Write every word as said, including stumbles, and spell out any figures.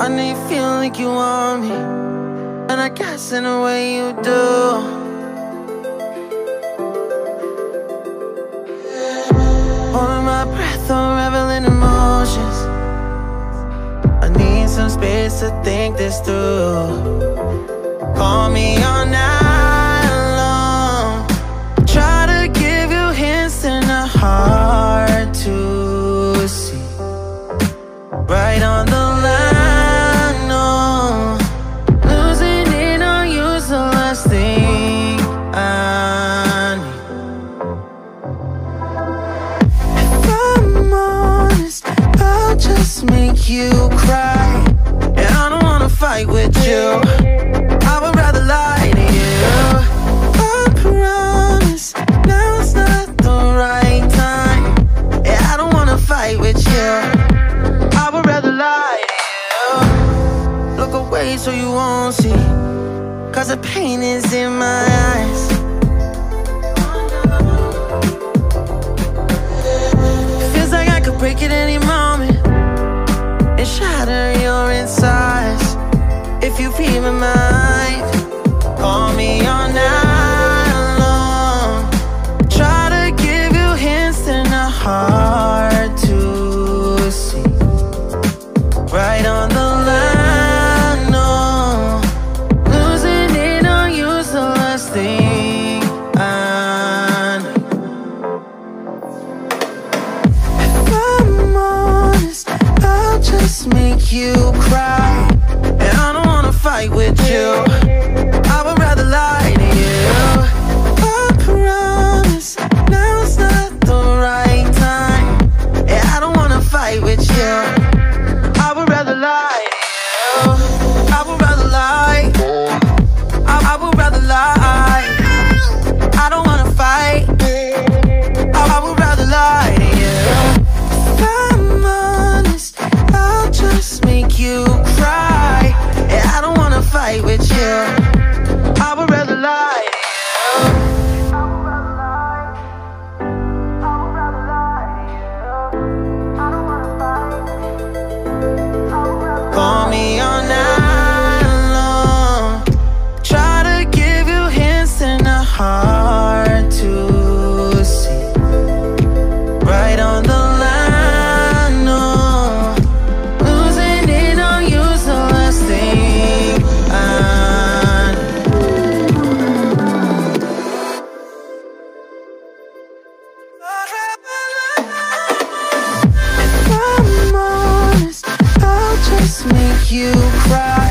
I know you feel like you want me, and I guess in a way you do. Holding my breath, I'm reveling emotions. I need some space to think this through. Call me all night long, try to give you hints and a hard to see. Right on the line, no, losing it on you's the last thing I. Just make you cry, and I don't wanna fight with you. I would rather lie to you. I promise now it's not the right time, and I don't wanna fight with you. I would rather lie to you. Look away so you won't see, cause the pain is in my eyes. It feels like I could break it any moment, shatter your insides. If you feel my mind, call me all night long, try to give you hints and a hard to see. Right on the line, no, losing it on you's the last thing I know. If I'm honest, I'll just make you cry, and I don't wanna fight with you. I would rather lie to you. I promise now it's not the right time, and I don't wanna fight with you. I would rather lie to you. I would rather lie. I, I would rather lie. I don't wanna fight. I, I would rather lie to you. If I'm honest, I'll just make you cry, and I don't wanna fight with you. I would rather lie to you. I would rather lie. I would rather lie to you. I don't wanna fight. I would rather lie. Call me all night long, try to give you hints and a hard to see. Right on the make you cry.